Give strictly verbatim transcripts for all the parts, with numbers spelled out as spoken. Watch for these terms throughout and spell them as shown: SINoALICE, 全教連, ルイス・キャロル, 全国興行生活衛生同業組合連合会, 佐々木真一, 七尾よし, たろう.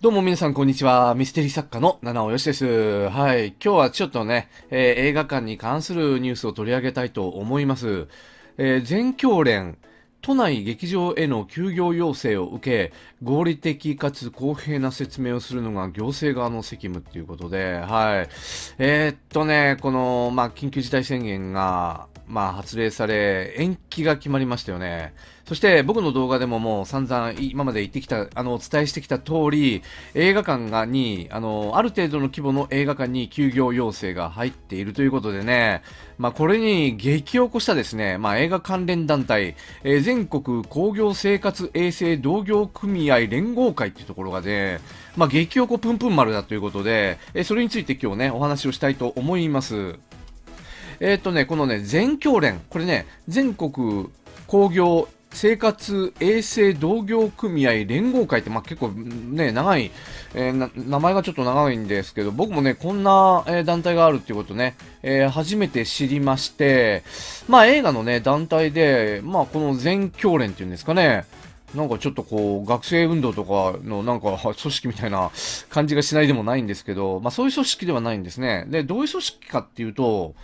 どうも皆さんこんにちは。ミステリー作家の七尾よしです。はい。今日はちょっとね、えー、映画館に関するニュースを取り上げたいと思います。えー、全教連、都内劇場への休業要請を受け、合理的かつ公平な説明をするのが行政側の責務ということで、はい。えー、っとね、この、まあ、緊急事態宣言が、まあ、発令され、延期が決まりましたよね。そして、僕の動画でももう散々、今まで言ってきた、あの、お伝えしてきた通り、映画館がに、あの、ある程度の規模の映画館に休業要請が入っているということでね、まあ、これに激を起こしたですね、まあ、映画関連団体、えー、全国興行生活衛生同業組合連合会っていうところがね、まあ、激おこぷんぷん丸だということで、えー、それについて今日ね、お話をしたいと思います。えっとね、このね、全教連、これね、全国興行生活衛生同業組合連合会って、まあ、結構ね、長い、えーな、名前がちょっと長いんですけど、僕もね、こんな、えー、団体があるっていうことね、えー、初めて知りまして、まあ、映画のね、団体で、まあ、この全教連っていうんですかね、なんかちょっとこう、学生運動とかのなんか組織みたいな感じがしないでもないんですけど、まあ、そういう組織ではないんですね。で、どういう組織かっていうと、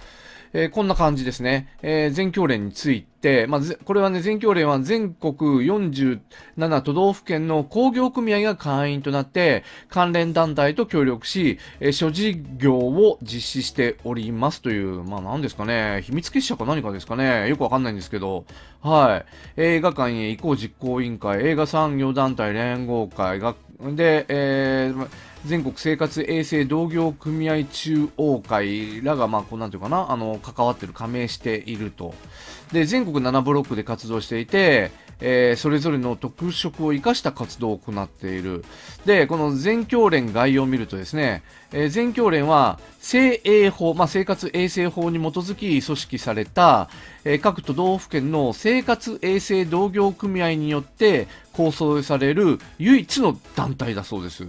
えー、こんな感じですね。えー、全教連について、まあ、これはね、全教連は全国よんじゅうなな都道府県の興行組合が会員となって、関連団体と協力し、えー、諸事業を実施しておりますという、まあ何ですかね、秘密結社か何かですかね、よくわかんないんですけど、はい。映画館へ移行実行委員会、映画産業団体連合会が、で、えー全国生活衛生同業組合中央会らが、まあ、こうなんていうかな、あの、関わってる、加盟していると。で、全国ななブロックで活動していて、えー、それぞれの特色を生かした活動を行っている。で、この全教連概要を見るとですね、えー、全教連は、生営法、まあ、生活衛生法に基づき組織された、えー、各都道府県の生活衛生同業組合によって構想される唯一の団体だそうです。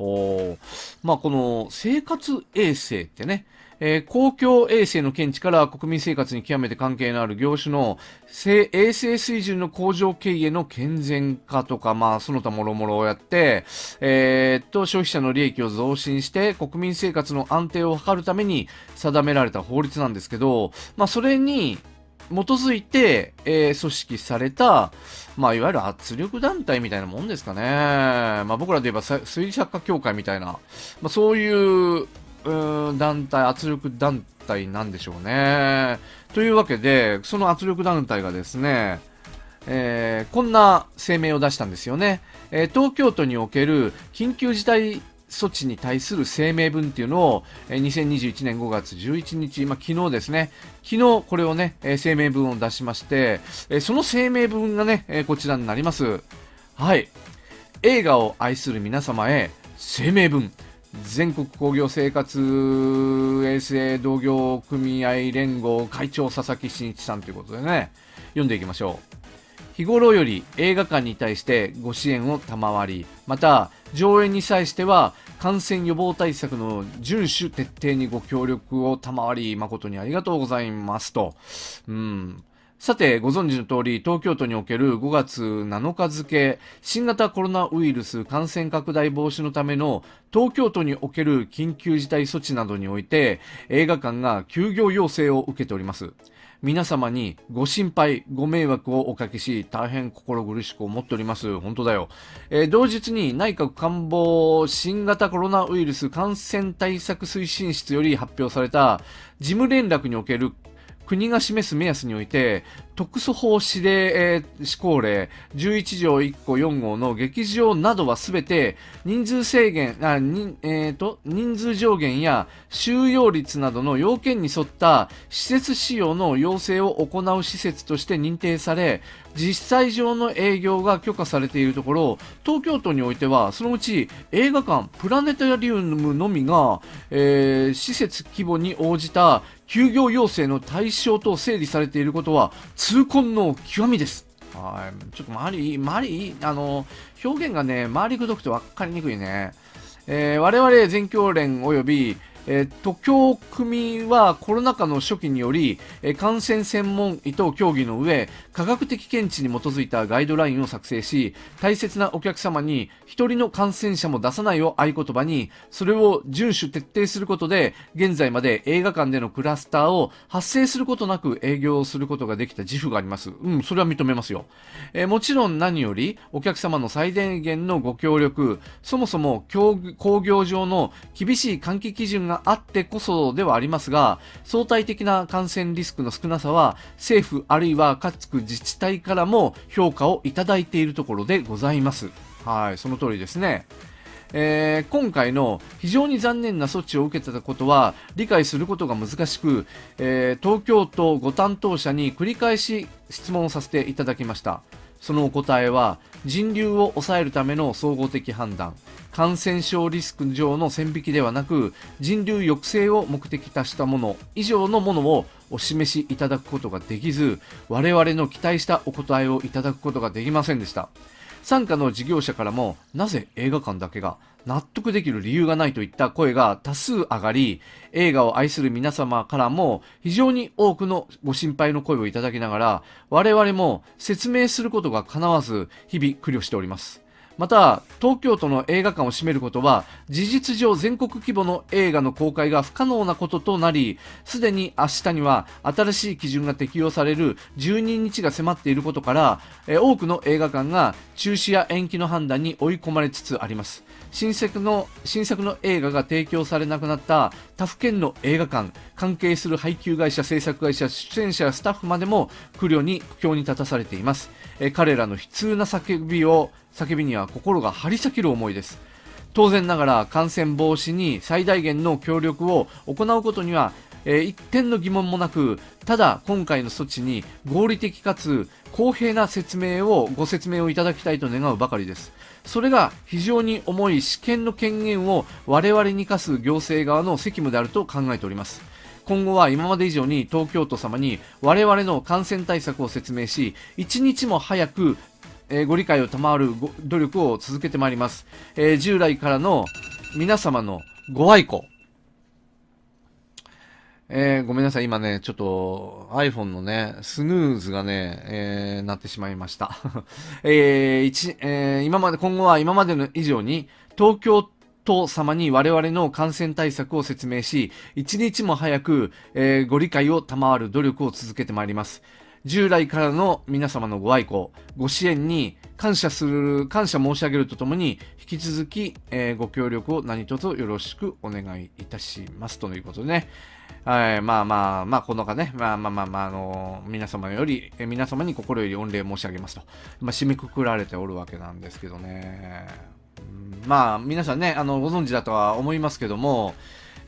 おまあ、この生活衛生ってね、えー、公共衛生の見地から国民生活に極めて関係のある業種の衛生水準の向上経営の健全化とか、まあ、その他もろもろをやって、えー、っと、消費者の利益を増進して国民生活の安定を図るために定められた法律なんですけど、まあ、それに、基づいて、えー、組織された、まあ、いわゆる圧力団体みたいなもんですかね。まあ、僕らで言えば、推理作家協会みたいな、まあ、そういう、うん、団体、圧力団体なんでしょうね。というわけで、その圧力団体がですね、えー、こんな声明を出したんですよね。えー、東京都における緊急事態措置に対する声明文っていうのを、にせんにじゅういちねんごがつじゅういちにち、まあ、昨日ですね、昨日これをね、声明文を出しまして、その声明文がね、こちらになります。はい。映画を愛する皆様へ、声明文。全国興行生活衛生同業組合連合会長佐々木真一さんということでね、読んでいきましょう。日頃より映画館に対してご支援を賜り、また上演に際しては感染予防対策の遵守徹底にご協力を賜り、誠にありがとうございますと。うん。さて、ご存知の通り、東京都におけるごがつなのか付、新型コロナウイルス感染拡大防止のための東京都における緊急事態措置などにおいて、映画館が休業要請を受けております。皆様にご心配、ご迷惑をおかけし、大変心苦しく思っております。本当だよ。えー、同日に内閣官房新型コロナウイルス感染対策推進室より発表された事務連絡における国が示す目安において、特措法指令、えー、施行令じゅういちじょういっこよんごうの劇場などはすべて人数制限、あ、に、えーと、人数上限や収容率などの要件に沿った施設使用の要請を行う施設として認定され、実際上の営業が許可されているところ、東京都においてはそのうち映画館、プラネタリウムのみが、えー、施設規模に応じた休業要請の対象と整理されていることは痛恨の極みです。はい。ちょっと周り、周り、あの、表現がね、周りくどくて分かりにくいね。えー、我々全教連及び、えー、徒競組はコロナ禍の初期により、えー、感染専門医と協議の上、科学的見地に基づいたガイドラインを作成し、大切なお客様に一人の感染者も出さないを合言葉に、それを遵守徹底することで、現在まで映画館でのクラスターを発生することなく営業することができた自負があります。うん、それは認めますよ。えー、もちろん何より、お客様の最大限のご協力、そもそも工業上の厳しい換気基準があってこそではありますが、相対的な感染リスクの少なさは政府あるいは各自治体からも評価をいただいているところでございます。はい、その通りですね。えー、今回の非常に残念な措置を受けたことは理解することが難しく、えー、東京都ご担当者に繰り返し質問をさせていただきました。そのお答えは、人流を抑えるための総合的判断、感染症リスク上の線引きではなく、人流抑制を目的としたもの以上のものをお示しいただくことができず、我々の期待したお答えをいただくことができませんでした。傘下の事業者からも、なぜ映画館だけが納得できる理由がないといった声が多数上がり、映画を愛する皆様からも非常に多くのご心配の声をいただきながら、我々も説明することが叶わず、日々苦慮しております。また、東京都の映画館を占めることは、事実上全国規模の映画の公開が不可能なこととなり、すでに明日には新しい基準が適用されるじゅうににちが迫っていることから、多くの映画館が中止や延期の判断に追い込まれつつあります。新作の、新作の映画が提供されなくなった他府県の映画館、関係する配給会社、制作会社、出演者、スタッフまでも苦慮に苦境に立たされています。彼らの悲痛な叫びを叫びには心が張り裂ける思いです。当然ながら感染防止に最大限の協力を行うことには、えー、一点の疑問もなく、ただ今回の措置に合理的かつ公平な説明をご説明をいただきたいと願うばかりです。それが非常に重い私権の権限を我々に課す行政側の責務であると考えております。今後は今まで以上に東京都様に我々の感染対策を説明し、一日も早くご理解を賜る努力を続けてまいります。えー、従来からの皆様のご愛顧。えー、ごめんなさい。今ね、ちょっと iPhone のね、スヌーズがね、えー、なってしまいました。えー一えー、今まで、今後は今までの以上に東京都と様に我々の感染対策を説明し、一日も早く、えー、ご理解を賜る努力を続けてまいります。従来からの皆様のご愛顧、ご支援に感謝する、感謝申し上げるとともに、引き続き、えー、ご協力を何卒よろしくお願いいたします。ということでね。はい、まあまあまあ、このかね、まあまあまあまあ、あのー、皆様より、えー、皆様に心より御礼申し上げますと、まあ、締めくくられておるわけなんですけどね。まあ皆さんね、あのご存知だとは思いますけども、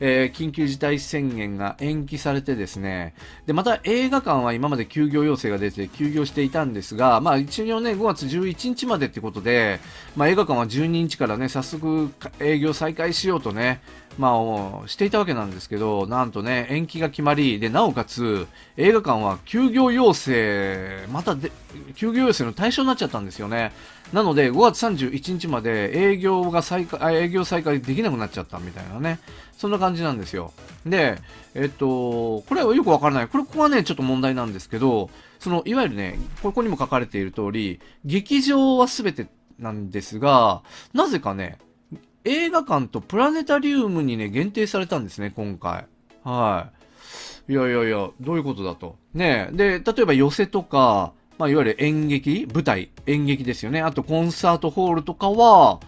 えー、緊急事態宣言が延期されてですね、でまた映画館は今まで休業要請が出て休業していたんですが、まあ、一応ねごがつじゅういちにちまでということで、まあ、映画館はじゅうににちからね早速営業再開しようとね、まあ、していたわけなんですけど、なんとね延期が決まりで、なおかつ映画館は休業要請またで休業要請の対象になっちゃったんですよね。なのでごがつさんじゅういちにちまで営業が再開、営業再開できなくなっちゃったみたいなね、そんな感じなんですよ。で、えっと、これはよくわからない。これ、ここはね、ちょっと問題なんですけど、その、いわゆるね、ここにも書かれている通り、劇場は全てなんですが、なぜかね、映画館とプラネタリウムにね、限定されたんですね、今回。はい。いやいやいや、どういうことだと。ね、で、例えば寄席とか、まあ、いわゆる演劇、舞台、演劇ですよね。あとコンサートホールとかは、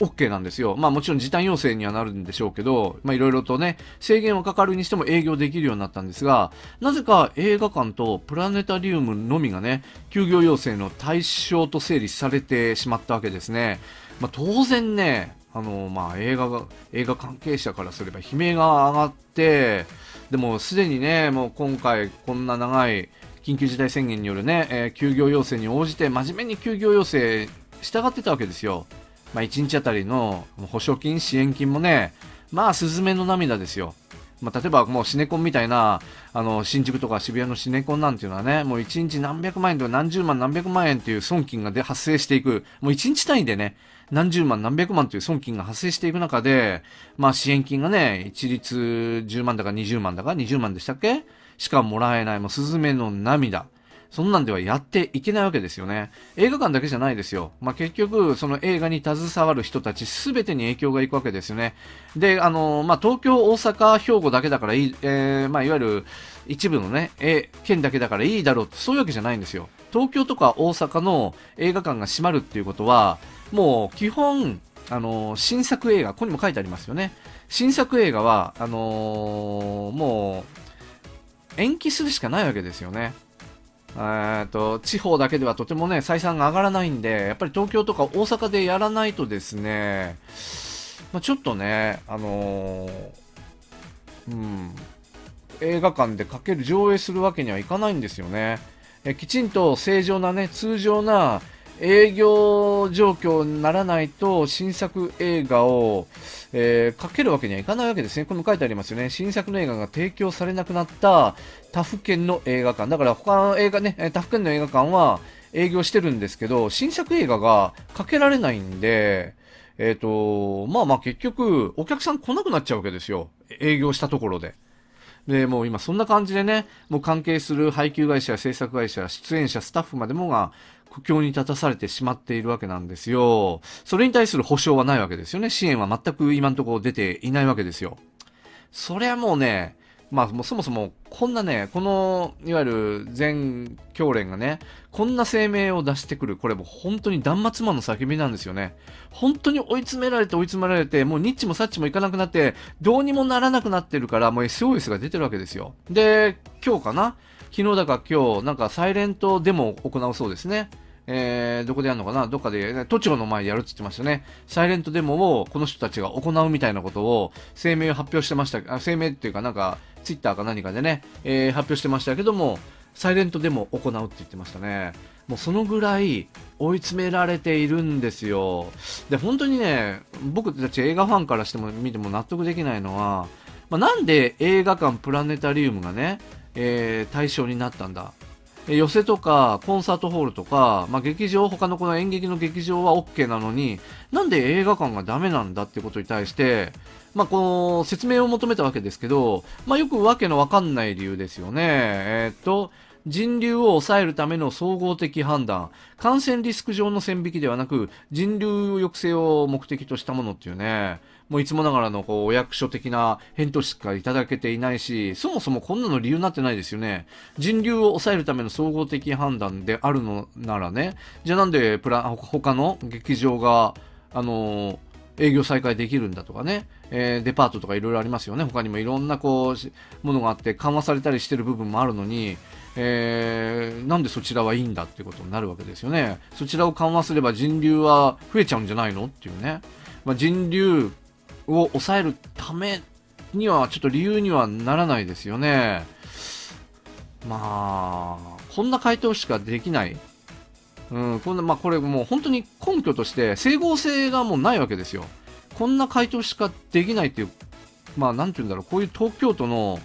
OK なんですよ。まあもちろん時短要請にはなるんでしょうけど、まあいろいろとね、制限はかかるにしても営業できるようになったんですが、なぜか映画館とプラネタリウムのみがね、休業要請の対象と整理されてしまったわけですね。まあ当然ね、あの、まあ映画が、映画関係者からすれば悲鳴が上がって、でもすでにね、もう今回こんな長い、緊急事態宣言によるね、えー、休業要請に応じて真面目に休業要請従ってたわけですよ。まあ、いちにちあたりの保証金、支援金もね、まあ、スズメの涙ですよ。まあ、例えばもうシネコンみたいなあの新宿とか渋谷のシネコンなんていうのはね、もういちにち何百万円とか何十万何百万円という損金がで発生していく、もういちにち単位でね、何十万何百万という損金が発生していく中で、まあ支援金がね、一律じゅうまんだかにじゅうまんだかにじゅうまんでしたっけしかもらえない、もうスズメの涙。そんなんではやっていけないわけですよね。映画館だけじゃないですよ。まあ、結局、その映画に携わる人たちすべてに影響がいくわけですよね。で、あの、まあ、東京、大阪、兵庫だけだからいい、えー、まあ、いわゆる一部のね、えー、県だけだからいいだろうって、そういうわけじゃないんですよ。東京とか大阪の映画館が閉まるっていうことは、もう基本、あの、新作映画、ここにも書いてありますよね。新作映画は、あのー、もう、延期するしかないわけですよね。えっと地方だけではとてもね採算が上がらないんで、やっぱり東京とか大阪でやらないとですね、まあ、ちょっとね、あのーうん、映画館でかける上映するわけにはいかないんですよね。えきちんと正常なね、通常な営業状況にならないと新作映画を、えー、かけるわけにはいかないわけですね。これも書いてありますよね。新作の映画が提供されなくなった他府県の映画館。だから他の映画ね、他府県の映画館は営業してるんですけど、新作映画がかけられないんで、えっと、まあまあ結局お客さん来なくなっちゃうわけですよ。営業したところで。で、もう今そんな感じでね、もう関係する配給会社、制作会社、出演者、スタッフまでもが苦境に立たされてしまっているわけなんですよ。それに対する保証はないわけですよね。支援は全く今のところ出ていないわけですよ。それはもうね、まあもうそもそもこんなね、このいわゆる全教連がね、こんな声明を出してくる、これもう本当に断末魔の叫びなんですよね。本当に追い詰められて追い詰められて、もうニッチもサッチもいかなくなって、どうにもならなくなってるから、もう エスオーエス が出てるわけですよ。で、今日かな、昨日だか今日、なんかサイレントデモを行うそうですね。えー、どこでやるのかな、どっかで、都庁の前でやるって言ってましたね。サイレントデモをこの人たちが行うみたいなことを声明を発表してました。あ、声明っていうかなんか、ツイッターか何かでね、えー、発表してましたけども、サイレントデモを行うって言ってましたね。もうそのぐらい追い詰められているんですよ。で、本当にね、僕たち映画ファンからしても見ても納得できないのは、まあ、なんで映画館プラネタリウムがね、えー、対象になったんだ。寄席とかコンサートホールとか、まあ、劇場、他のこの演劇の劇場は オーケー なのに、なんで映画館がダメなんだってことに対して、まあ、この説明を求めたわけですけど、まあ、よくわけのわかんない理由ですよね。えー、っと、人流を抑えるための総合的判断、感染リスク上の線引きではなく、人流抑制を目的としたものっていうね、もういつもながらのこうお役所的な返答しかいただけていないし、そもそもこんなの理由になってないですよね。人流を抑えるための総合的判断であるのならね、じゃあなんでプラ他の劇場が、あのー、営業再開できるんだとかね、えー、デパートとかいろいろありますよね。他にもいろんなこうものがあって緩和されたりしてる部分もあるのに、えー、なんでそちらはいいんだってことになるわけですよね。そちらを緩和すれば人流は増えちゃうんじゃないのっていうね。まあ、人流を抑えるためにはちょっと理由にはならないですよね。まあ、こんな回答しかできない。うん、こんな、まあこれもう本当に根拠として整合性がもうないわけですよ。こんな回答しかできないっていう、まあなんていうんだろう、こういう東京都の、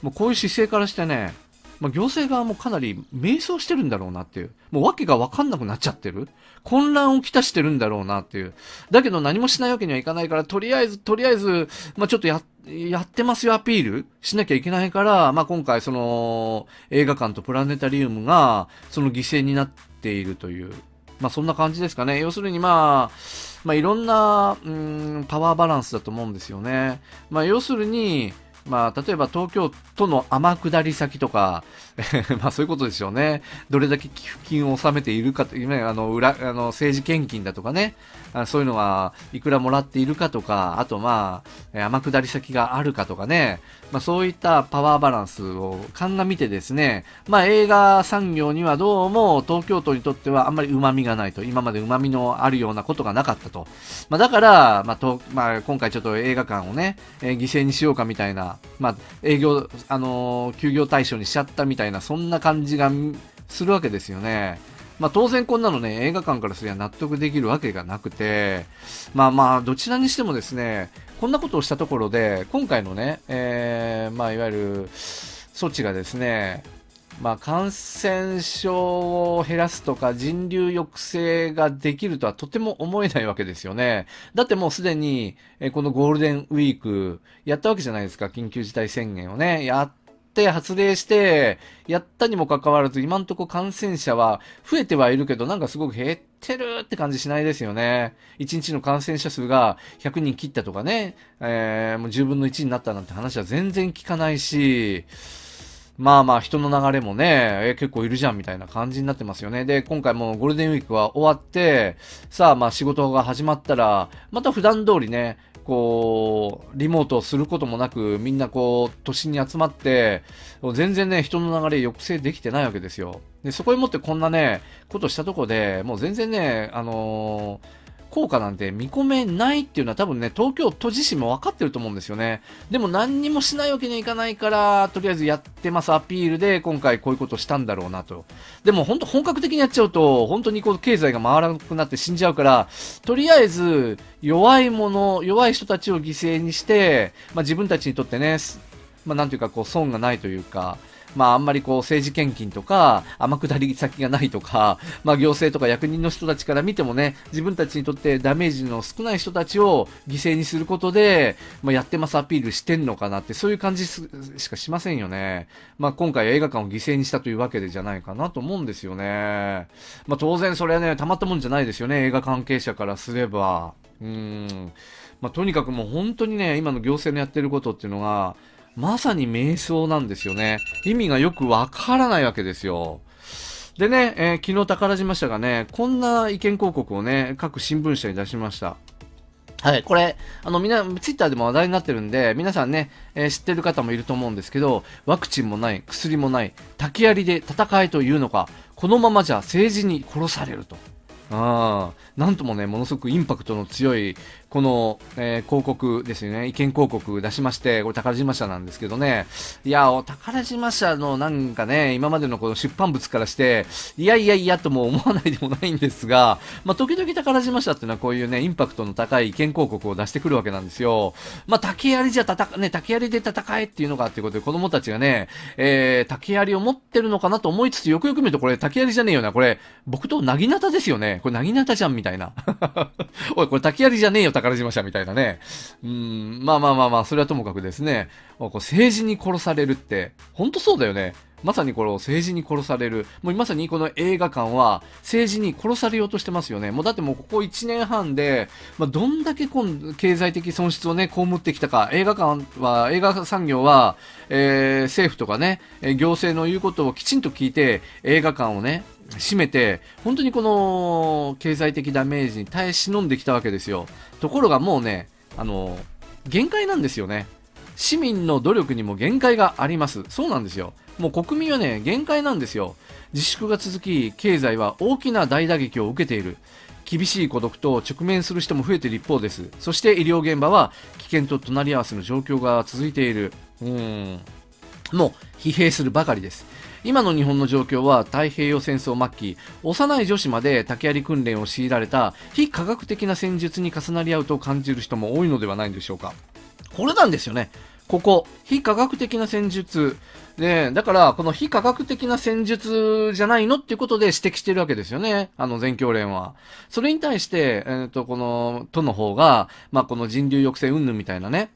もうこういう姿勢からしてね、まあ、行政側もかなり迷走してるんだろうなっていう。もう訳が分かんなくなっちゃってる。混乱をきたしてるんだろうなっていう。だけど何もしないわけにはいかないから、とりあえず、とりあえず、まあ、ちょっとや、やってますよアピールしなきゃいけないから、まあ、今回その映画館とプラネタリウムがその犠牲になっているという。まあ、そんな感じですかね。要するにまあ、まあ、いろんな、うーん、パワーバランスだと思うんですよね。まあ、要するに、まあ、例えば東京都の天下り先とか、まあそういうことでしょうね。どれだけ寄付金を納めているかというね、あの、裏、あの、政治献金だとかね、あそういうのはいくらもらっているかとか、あとまあ、天下り先があるかとかね、まあそういったパワーバランスを鑑みてですね、まあ映画産業にはどうも東京都にとってはあんまり旨味がないと、今まで旨味のあるようなことがなかったと。まあだから、まあと、まあ今回ちょっと映画館をね、えー、犠牲にしようかみたいな、まあ、営業、あのー、休業対象にしちゃったみたいな、そんな感じがするわけですよね。まあ、当然こんなのね、映画館からすれば納得できるわけがなくて、まあまあ、どちらにしてもですね、こんなことをしたところで、今回のね、えー、まあ、いわゆる措置がですね、まあ、感染症を減らすとか人流抑制ができるとはとても思えないわけですよね。だってもうすでに、えー、このゴールデンウィークやったわけじゃないですか。緊急事態宣言をね、やって発令して、やったにもかかわらず今んとこ感染者は増えてはいるけど、なんかすごく減ってるって感じしないですよね。いちにちの感染者数がひゃくにん切ったとかね、えー、もうじゅうぶんのいちになったなんて話は全然聞かないし、まあまあ人の流れもね、え、結構いるじゃんみたいな感じになってますよね。で、今回もゴールデンウィークは終わって、さあまあ仕事が始まったら、また普段通りね、こう、リモートをすることもなく、みんなこう、都心に集まって、全然ね、人の流れ抑制できてないわけですよ。で、そこにもってこんなね、ことしたとこで、もう全然ね、あのー、効果なんて見込めないっていうのは多分ね、東京都自身も分かってると思うんですよね。でも何にもしないわけにはいかないから、とりあえずやってますアピールで今回こういうことしたんだろうなと。でも本当本格的にやっちゃうと、本当にこう経済が回らなくなって死んじゃうから、とりあえず弱いもの、弱い人たちを犠牲にして、まあ自分たちにとってね、まあなんていうかこう損がないというか、まああんまりこう政治献金とか天下り先がないとか、まあ行政とか役人の人たちから見てもね、自分たちにとってダメージの少ない人たちを犠牲にすることで、まあやってますアピールしてんのかなって、そういう感じしかしませんよね。まあ今回映画館を犠牲にしたというわけでじゃないかなと思うんですよね。まあ当然それはね、たまったもんじゃないですよね、映画関係者からすれば。うーん。まあとにかくもう本当にね、今の行政のやってることっていうのが、まさに迷走なんですよね。意味がよくわからないわけですよ。でね、えー、昨日宝島社がね、こんな意見広告をね、各新聞社に出しました。はい、これ、あの、みんな、ツイッターでも話題になってるんで、皆さんね、えー、知ってる方もいると思うんですけど、ワクチンもない、薬もない、竹槍で戦えというのか、このままじゃ政治に殺されると。ああ、なんともね、ものすごくインパクトの強い、この、えー、広告ですよね。意見広告出しまして、これ宝島社なんですけどね。いや、宝島社のなんかね、今までのこの出版物からして、いやいやいやとも思わないでもないんですが、まあ、時々宝島社っていうのはこういうね、インパクトの高い意見広告を出してくるわけなんですよ。まあ、竹槍じゃたたか、ね、竹槍で戦えっていうのかっていうことで、子供たちがね、えー、竹槍を持ってるのかなと思いつつ、よくよく見るとこれ竹槍じゃねえよな。これ、僕となぎなたですよね。これ、なぎなたじゃんみたいな。おい、これ、竹槍じゃねえよ、宝島社みたいなね。うーん、まあまあまあまあ、それはともかくですね。こう政治に殺されるって、ほんとそうだよね。まさにこれを政治に殺される。もうまさにこの映画館は政治に殺されようとしてますよね。もうだってもうここいちねんはんで、まあ、どんだけこう経済的損失をね、被ってきたか。映画館は、映画産業は、えー、政府とかね、行政の言うことをきちんと聞いて、映画館をね、閉めて、本当にこの経済的ダメージに耐え忍んできたわけですよ。ところがもうね、あの、限界なんですよね。市民の努力にも限界があります。そうなんですよ。もう国民はね、限界なんですよ。自粛が続き、経済は大きな大打撃を受けている。厳しい孤独と直面する人も増えている一方です。そして医療現場は危険と隣り合わせの状況が続いている。うーん。もう疲弊するばかりです。今の日本の状況は太平洋戦争末期、幼い女子まで竹槍訓練を強いられた非科学的な戦術に重なり合うと感じる人も多いのではないでしょうか。これなんですよね。ここ、非科学的な戦術。で、だから、この非科学的な戦術じゃないのっていうことで指摘してるわけですよね。あの、全教連は。それに対して、えーと、この、都の方が、まあ、この人流抑制云々みたいなね、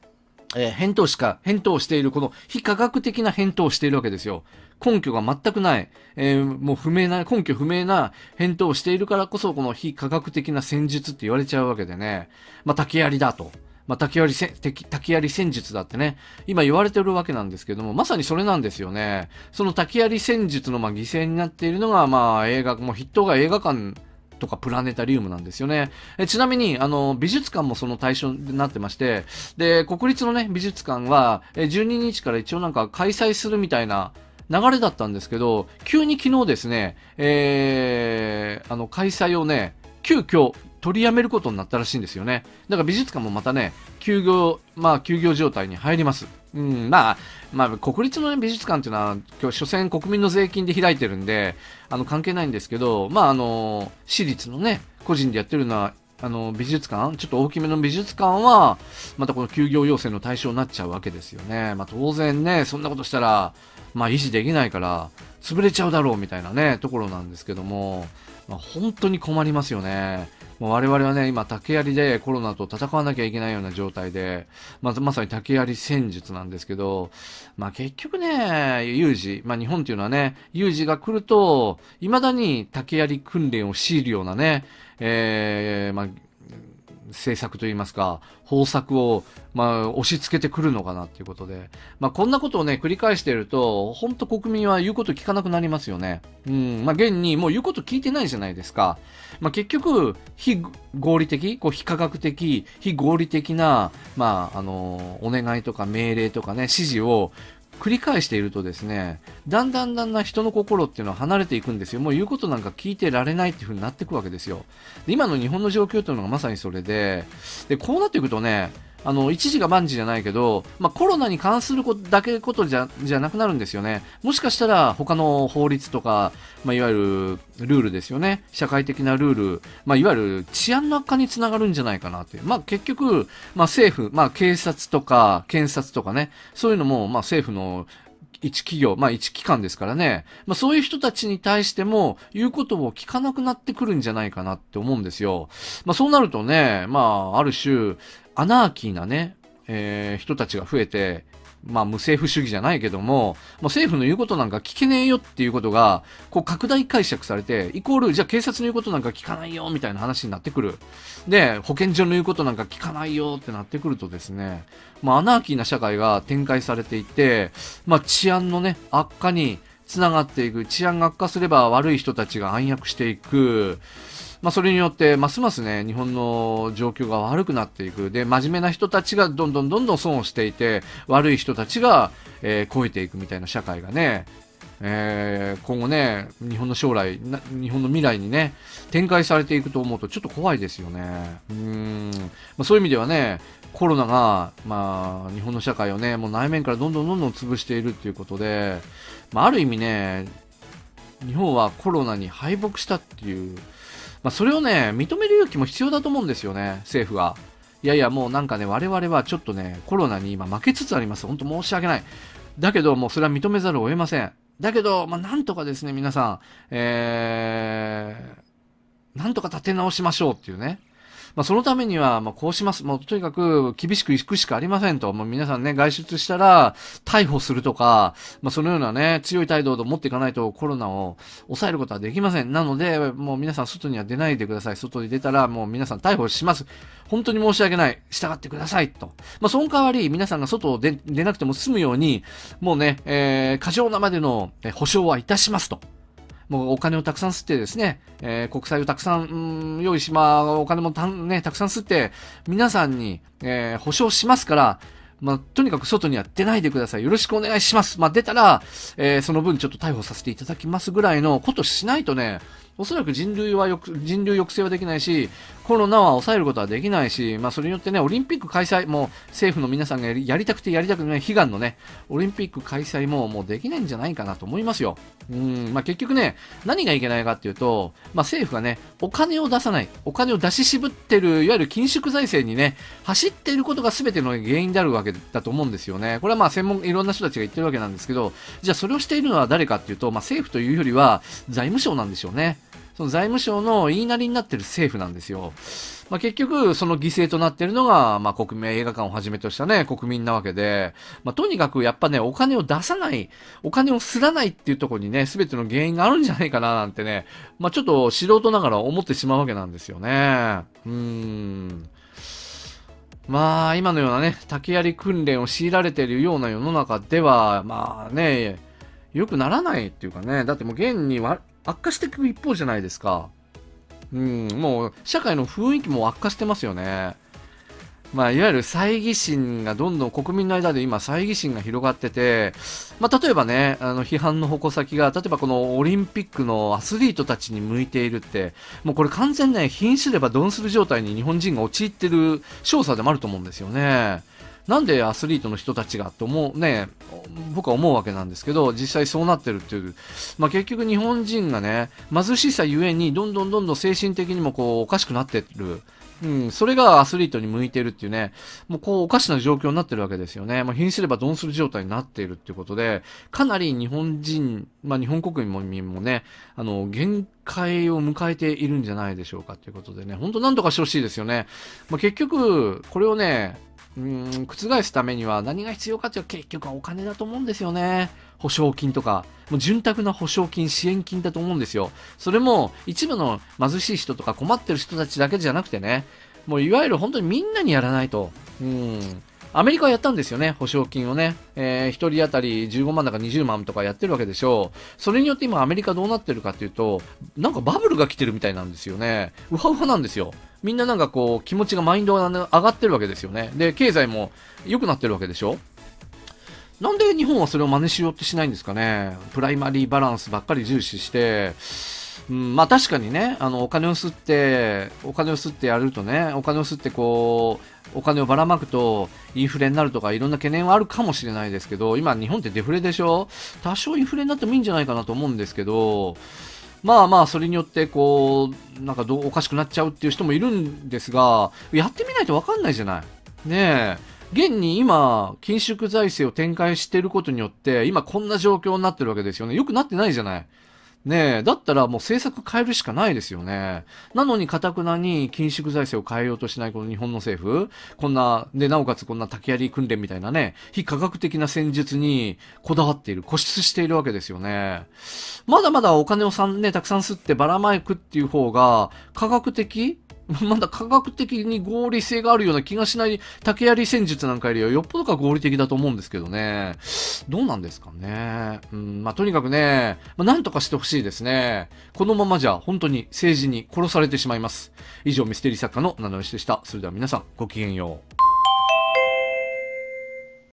えー、返答しか、返答している、この非科学的な返答をしているわけですよ。根拠が全くない、えー、もう不明な、根拠不明な返答をしているからこそ、この非科学的な戦術って言われちゃうわけでね。まあ、竹槍だと。まあ、竹槍せ、竹槍戦術だってね、今言われてるわけなんですけども、まさにそれなんですよね。その竹槍戦術のまあ犠牲になっているのが、まあ映画、もう筆頭が映画館とかプラネタリウムなんですよね。えちなみに、あの、美術館もその対象になってまして、で、国立のね、美術館は、じゅうににちから一応なんか開催するみたいな、流れだったんですけど、急に昨日ですね、えー、あの、開催をね、急遽取りやめることになったらしいんですよね。だから美術館もまたね、休業、まあ休業状態に入ります。うん、まあ、まあ、国立の、ね、美術館っていうのは、今日、所詮国民の税金で開いてるんで、あの、関係ないんですけど、まあ、あの、私立のね、個人でやってるのは、あの美術館、ちょっと大きめの美術館はまたこの休業要請の対象になっちゃうわけですよね。まあ、当然ね、そんなことしたら、まあ、維持できないから潰れちゃうだろうみたいなねところなんですけども、まあ、本当に困りますよね。もう我々はね、今竹槍でコロナと戦わなきゃいけないような状態で、まあ、まさに竹槍戦術なんですけど、まあ、結局ね、有事、まあ、日本っていうのはね、有事が来ると未だに竹槍訓練を強いるようなね、えーまあ、政策といいますか、方策を、まあ、押し付けてくるのかなっていうことで、まあ、こんなことをね、繰り返していると、本当国民は言うこと聞かなくなりますよね。うん、まあ、現にもう言うこと聞いてないじゃないですか。まあ、結局、非合理的、こう、非科学的、非合理的な、まあ、あの、お願いとか命令とかね、指示を、繰り返しているとですね、だんだんだんだん人の心っていうのは離れていくんですよ。もう言うことなんか聞いてられないっていう風になっていくわけですよ。で、今の日本の状況というのがまさにそれで、で、こうなっていくとね、あの、一時が万事じゃないけど、まあ、コロナに関することだけことじゃ、じゃなくなるんですよね。もしかしたら他の法律とか、まあ、いわゆるルールですよね。社会的なルール、まあ、いわゆる治安の悪化につながるんじゃないかなっていう。まあ、結局、まあ、政府、まあ、警察とか検察とかね、そういうのも、まあ、政府の一企業、まあ一機関ですからね。まあそういう人たちに対しても言うことを聞かなくなってくるんじゃないかなって思うんですよ。まあそうなるとね、まあある種、アナーキーなね、えー、人たちが増えて、まあ無政府主義じゃないけども、もう政府の言うことなんか聞けねえよっていうことが、こう拡大解釈されて、イコール、じゃあ警察の言うことなんか聞かないよみたいな話になってくる。で、保健所の言うことなんか聞かないよってなってくるとですね、まあアナーキーな社会が展開されていて、まあ治安のね、悪化につながっていく。治安が悪化すれば悪い人たちが暗躍していく。まあそれによってますますね、日本の状況が悪くなっていく。で、真面目な人たちがどんどんどんどん損をしていて、悪い人たちが、えー、肥えていくみたいな社会がね、えー、今後ね、日本の将来、日本の未来にね、展開されていくと思うとちょっと怖いですよね。うーん。まあ、そういう意味ではね、コロナが、まあ、日本の社会をね、もう内面からどんどんどんどん潰しているということで、まあ、ある意味ね、日本はコロナに敗北したっていう、まあそれをね、認める勇気も必要だと思うんですよね、政府は。いやいや、もうなんかね、我々はちょっとね、コロナに今負けつつあります。本当申し訳ない。だけど、もうそれは認めざるを得ません。だけど、まあなんとかですね、皆さん、えー、なんとか立て直しましょうっていうね。まあそのためには、まあこうします。もうとにかく厳しく行くしかありませんと。もう皆さんね、外出したら逮捕するとか、まあそのようなね、強い態度を持っていかないとコロナを抑えることはできません。なので、もう皆さん外には出ないでください。外に出たらもう皆さん逮捕します。本当に申し訳ない。従ってくださいと。まあその代わり、皆さんが外を 出, 出なくても済むように、もうね、えー、過剰なまでの保証はいたしますと。もうお金をたくさん吸ってですね、えー、国債をたくさん、うん、用意しまあ、お金もた、ね、たくさん吸って、皆さんに、えー、保証しますから、まあ、とにかく外には出ないでください。よろしくお願いします。まあ、出たら、えー、その分ちょっと逮捕させていただきますぐらいのことしないとね、おそらく人類は抑、人流抑制はできないし、コロナは抑えることはできないし、まあ、それによってね、オリンピック開催も、政府の皆さんがやり、やりたくてやりたくない悲願のね、オリンピック開催ももうできないんじゃないかなと思いますよ。うん、まあ、結局ね、何がいけないかっていうと、まあ、政府がね、お金を出さない、お金を出し渋ってる、いわゆる緊縮財政にね、走っていることが全ての原因であるわけだと思うんですよね。これはまあ、専門、いろんな人たちが言ってるわけなんですけど、じゃあそれをしているのは誰かっていうと、まあ、政府というよりは、財務省なんでしょうね。その財務省の言いなりになってる政府なんですよ。まあ、結局、その犠牲となっているのが、まあ、国民映画館をはじめとしたね、国民なわけで、まあ、とにかくやっぱね、お金を出さない、お金をすらないっていうところにね、すべての原因があるんじゃないかな、なんてね、まあ、ちょっと素人ながら思ってしまうわけなんですよね。うーん。まあ、今のようなね、竹槍訓練を強いられているような世の中では、まあね、良くならないっていうかね、だってもう現に悪化していく一方じゃないですか。うん、もう社会の雰囲気も悪化してますよね。まあ、いわゆる猜疑心がどんどん国民の間で今猜疑心が広がってて、まあ、例えばね、あの批判の矛先が、例えばこのオリンピックのアスリートたちに向いているって、もうこれ完全ね、瀕すれば鈍する状態に日本人が陥ってる調査でもあると思うんですよね。なんでアスリートの人たちがと思うね、僕は思うわけなんですけど、実際そうなってるっていう、まあ、結局日本人がね、貧しさゆえにどんどんどんどん精神的にもこうおかしくなってる。うん、それがアスリートに向いてるっていうね、もうこうおかしな状況になってるわけですよね。まあ、瀕すれば鈍する状態になっているっていうことで、かなり日本人、まあ日本国民もね、あの、限界を迎えているんじゃないでしょうかっていうことでね、本当なんとかしてほしいですよね。まあ結局、これをね、うん、覆すためには何が必要かというと結局はお金だと思うんですよね。保証金とか、もう潤沢な保証金、支援金だと思うんですよ。それも一部の貧しい人とか困ってる人たちだけじゃなくてね、もういわゆる本当にみんなにやらないと。うん。アメリカはやったんですよね、保証金をね。えー、一人当たりじゅうごまんだかにじゅうまんとかやってるわけでしょう。それによって今アメリカどうなってるかっていうと、なんかバブルが来てるみたいなんですよね。ウハウハなんですよ。みんななんかこう、気持ちがマインドが上がってるわけですよね。で、経済も良くなってるわけでしょ。なんで日本はそれを真似しようってしないんですかね。プライマリーバランスばっかり重視して、うん、まあ確かにね、あの、お金を吸って、お金を吸ってやるとね、お金を吸ってこう、お金をばらまくと、インフレになるとか、いろんな懸念はあるかもしれないですけど、今日本ってデフレでしょ？多少インフレになってもいいんじゃないかなと思うんですけど、まあまあ、それによって、こう、なんかどうおかしくなっちゃうっていう人もいるんですが、やってみないとわかんないじゃない。ねえ。現に今、緊縮財政を展開していることによって、今こんな状況になってるわけですよね。良くなってないじゃない。ねえ、だったらもう政策変えるしかないですよね。なのに堅くなに緊縮財政を変えようとしないこの日本の政府、こんな、で、なおかつこんな竹槍訓練みたいなね、非科学的な戦術にこだわっている、固執しているわけですよね。まだまだお金をさんね、たくさん吸ってばらまいくっていう方が、科学的まだ科学的に合理性があるような気がしない竹槍戦術なんかよりはよっぽどか合理的だと思うんですけどね。どうなんですかね。うん、まあ、とにかくね、まあ、なんとかしてほしいですね。このままじゃ本当に政治に殺されてしまいます。以上、ミステリー作家の七吉でした。それでは皆さん、ごきげんよう。